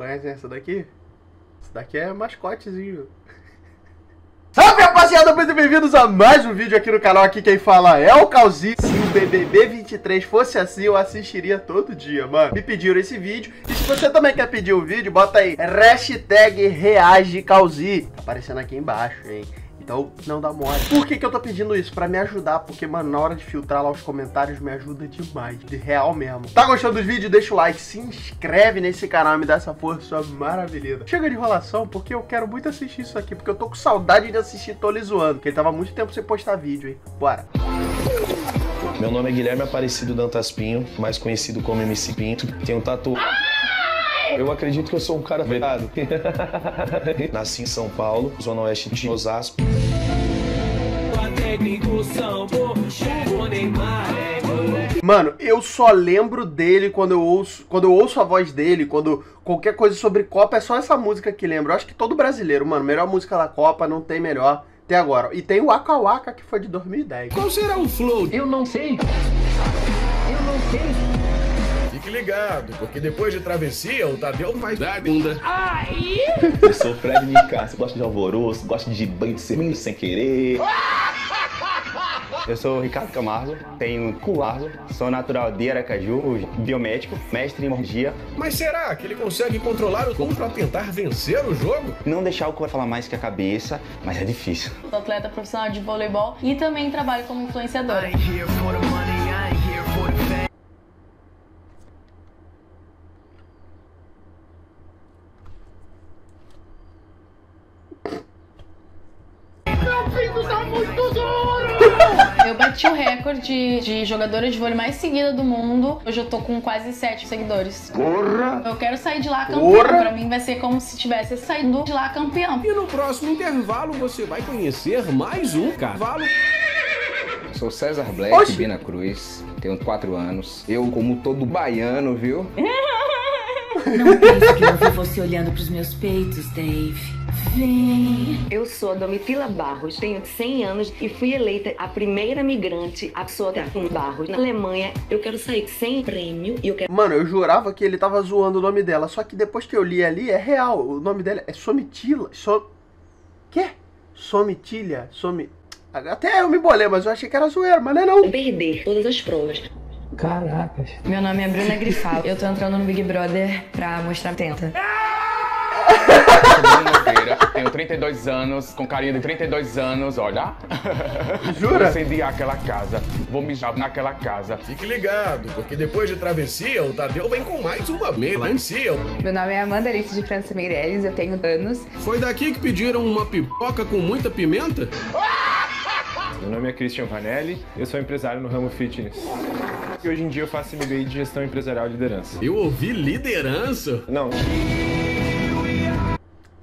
Conhece essa daqui? Essa daqui é mascotezinho. Salve, rapaziada! Muito bem-vindos a mais um vídeo aqui no canal. Aqui quem fala é o Cauzi. Se o BBB23 fosse assim, eu assistiria todo dia, mano. Me pediram esse vídeo. E se você também quer pedir o vídeo, bota aí #ReageCauzi. Tá aparecendo aqui embaixo, hein? Então, não dá mole. Por que eu tô pedindo isso? Pra me ajudar, porque, mano, na hora de filtrar lá os comentários, me ajuda demais, de real mesmo. Tá gostando dos vídeos? Deixa o like, se inscreve nesse canal e me dá essa força maravilhosa. Chega de enrolação, porque eu quero muito assistir isso aqui, porque eu tô com saudade de assistir Tolezuando, porque ele tava há muito tempo sem postar vídeo, hein? Bora! Meu nome é Guilherme Aparecido Dantaspinho, mais conhecido como MC Pinto. Tenho tatuagem. Eu acredito que eu sou um cara vedado. Nasci em São Paulo, zona oeste de Osasco. Mano, eu só lembro dele quando eu ouço a voz dele, quando qualquer coisa sobre Copa, é só essa música que lembro. Eu acho que todo brasileiro, mano, melhor música da Copa, não tem melhor até agora. E tem o Waka Waka, que foi de 2010. Qual será o flow? Eu não sei. Eu não sei. Ligado, porque depois de travessia, o Tadeu vai dar bunda. Ai! Eu sou Fred Nikar, você gosta de alvoroço, gosta de banho de semente sem querer. Eu sou o Ricardo Camargo, tenho culardo, sou natural de Aracaju, biomédico, mestre em morgia. Mas será que ele consegue controlar o tom pra tentar vencer o jogo? Não deixar o corpo falar mais que a cabeça, mas é difícil. Sou atleta profissional de voleibol e também trabalho como influenciadora. Eu bati o recorde de jogadora de vôlei mais seguida do mundo. Hoje eu tô com quase 7 seguidores. Porra! Eu quero sair de lá campeão. Porra. Pra mim vai ser como se tivesse saído de lá campeão. E no próximo intervalo você vai conhecer mais um cavalo. Sou César Black, oxi. Bina Cruz, tenho 4 anos. Eu como todo baiano, viu? Não penso que eu vi você olhando pros meus peitos, Dave. Eu sou a Domitila Barros, tenho 100 anos e fui eleita a primeira migrante a pessoa ter um Barros na Alemanha. Eu quero sair sem prêmio e eu quero... Mano, eu jurava que ele tava zoando o nome dela, só que depois que eu li ali, é real. O nome dela é Somitila, Quê? Somitilha? Até eu me bolei, mas eu achei que era zoeira, mas não é não. Perder todas as provas. Caracas. Meu nome é Bruna Grifal, eu tô entrando no Big Brother pra mostrar tenta. Tenho 32 anos, com carinha de 32 anos, olha. Jura? Vou incendiar aquela casa, vou mijar naquela casa. Fique ligado, porque depois de travessia, o Tadeu vem com mais uma melancia. Meu nome é Amanda Liss de França Meirelles, eu tenho anos. Foi daqui que pediram uma pipoca com muita pimenta? Meu nome é Christian Vanelli, eu sou empresário no ramo fitness. E hoje em dia eu faço MBA de gestão empresarial e liderança. Eu ouvi liderança? Não.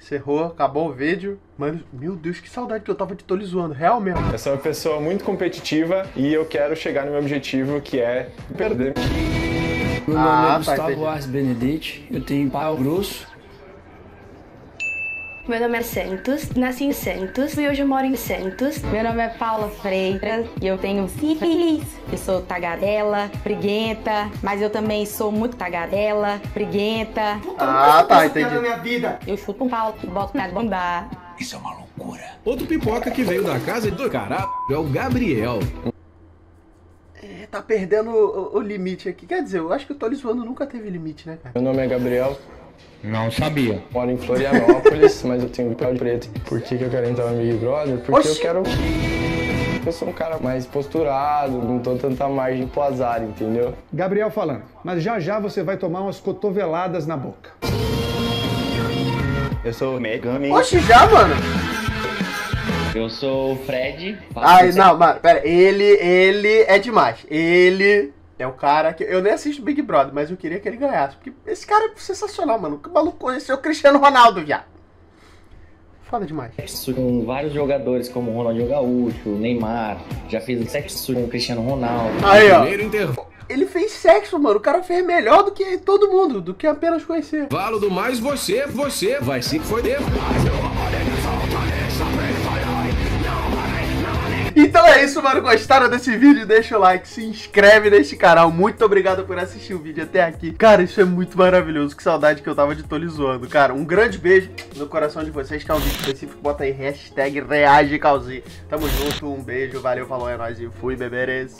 Encerrou, acabou o vídeo. Mano, meu Deus, que saudade que eu tava de Tolezuando, real mesmo. Eu sou uma pessoa muito competitiva e eu quero chegar no meu objetivo, que é perder. Meu nome é Gustavo Ars Benedetti, eu tenho pau grosso. Meu nome é Santos, nasci em Santos e hoje eu moro em Santos. Meu nome é Paula Freira e eu tenho sífilis. Eu sou tagarela, briguenta, mas eu também sou muito tagarela, briguenta. Ah, tá, entendi. Na minha vida. Eu chuto um pau, boto pra bombar. Isso é uma loucura. Outro pipoca que veio da casa do caralho é o Gabriel. É, tá perdendo o limite aqui. Quer dizer, eu acho que o Tolezuando nunca teve limite, né, cara? Meu nome é Gabriel. Não sabia. Moro em Florianópolis, mas eu tenho pele preta. Por que eu quero entrar no Big Brother? Porque oxi. Eu quero... Eu sou um cara mais posturado, não tô tanta margem pro azar, entendeu? Gabriel falando, mas já já você vai tomar umas cotoveladas na boca. Eu sou Megami. Oxi, já, mano? Eu sou o Fred. Ai, não, mano, pera. Ele é demais. Ele... É o cara que... Eu nem assisto Big Brother, mas eu queria que ele ganhasse. Porque esse cara é sensacional, mano. Que maluco conheceu o Cristiano Ronaldo, já. Foda demais. Sexo com vários jogadores, como Ronaldinho Gaúcho, Neymar. Já fez sexo com o Cristiano Ronaldo. Aí, ó. Ele fez sexo, mano. O cara fez melhor do que todo mundo. Do que apenas conhecer. Valo do mais você vai se foder. Então é isso, mano. Gostaram desse vídeo? Deixa o like, se inscreve neste canal. Muito obrigado por assistir o vídeo até aqui. Cara, isso é muito maravilhoso. Que saudade que eu tava de Tolezuando, cara. Um grande beijo no coração de vocês. Cauzi específico, bota aí hashtag reage Cauzi. Tamo junto, um beijo, valeu, falou, é nóis e fui, beberes.